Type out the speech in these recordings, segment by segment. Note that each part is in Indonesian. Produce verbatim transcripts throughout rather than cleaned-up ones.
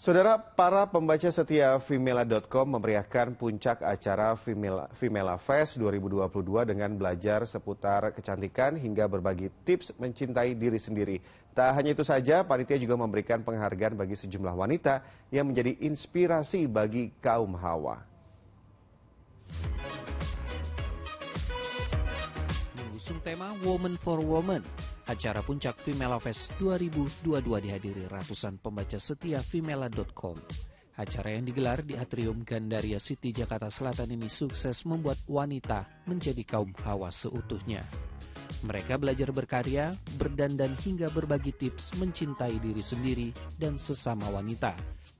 Saudara, para pembaca setia Fimela dot com memeriahkan puncak acara Fimela, Fimela Fest dua ribu dua puluh dua dengan belajar seputar kecantikan hingga berbagi tips mencintai diri sendiri. Tak hanya itu saja, panitia juga memberikan penghargaan bagi sejumlah wanita yang menjadi inspirasi bagi kaum hawa. Mengusung tema Woman for Woman, acara puncak Fimela Fest dua ribu dua puluh dua dihadiri ratusan pembaca setia Fimela dot com. Acara yang digelar di atrium Gandaria City, Jakarta Selatan ini sukses membuat wanita menjadi kaum hawa seutuhnya. Mereka belajar berkarya, berdandan hingga berbagi tips mencintai diri sendiri dan sesama wanita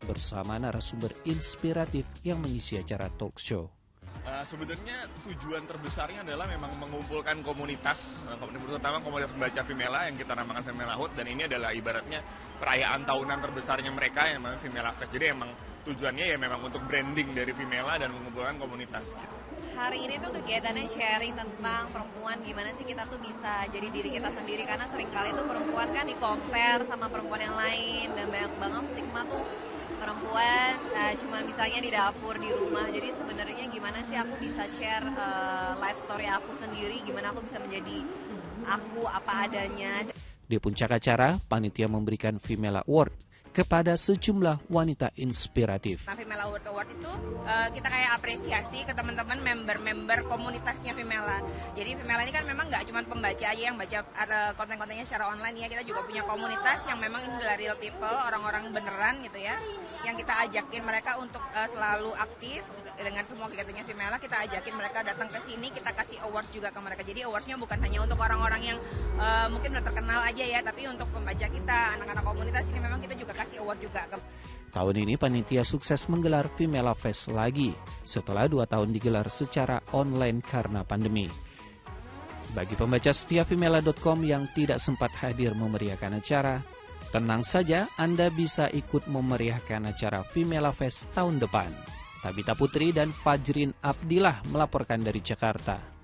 bersama narasumber inspiratif yang mengisi acara talk show. Uh, sebenarnya tujuan terbesarnya adalah memang mengumpulkan komunitas, uh, komunitas terutama komunitas pembaca Fimela yang kita namakan Fimela Hut, dan ini adalah ibaratnya perayaan tahunan terbesarnya mereka yang namanya Fimela Fest. Jadi emang tujuannya ya memang untuk branding dari Fimela dan mengumpulkan komunitas gitu. Hari ini tuh kegiatannya sharing tentang perempuan, gimana sih kita tuh bisa jadi diri kita sendiri, karena seringkali tuh perempuan kan di-compare sama perempuan yang lain dan banyak banget stigma tuh perempuan uh, cuman misalnya di dapur, di rumah. Jadi sebenarnya gimana sih aku bisa share uh, life story aku sendiri, gimana aku bisa menjadi aku apa adanya. Di puncak acara, panitia memberikan Fimela Award kepada sejumlah wanita inspiratif. Nah, Fimela Award Award itu uh, kita kayak apresiasi ke teman-teman member-member komunitasnya Fimela. Jadi Fimela ini kan memang nggak cuma pembaca aja yang baca konten-kontennya secara online ya, kita juga punya komunitas yang memang ini adalah real people, orang-orang beneran gitu ya, yang kita ajakin mereka untuk uh, selalu aktif dengan semua kegiatannya Fimela. Kita ajakin mereka datang ke sini, kita kasih awards juga ke mereka. Jadi awardsnya bukan hanya untuk orang-orang yang uh, mungkin udah terkenal aja ya, tapi untuk pembaca kita, anak-anak komunitas ini memang kita juga kasih award juga. Tahun ini panitia sukses menggelar Fimela Fest lagi setelah dua tahun digelar secara online karena pandemi. Bagi pembaca setia Fimela dot com yang tidak sempat hadir memeriahkan acara, tenang saja, Anda bisa ikut memeriahkan acara Fimela Fest tahun depan. Tabitha Putri dan Fajrin Abdillah melaporkan dari Jakarta.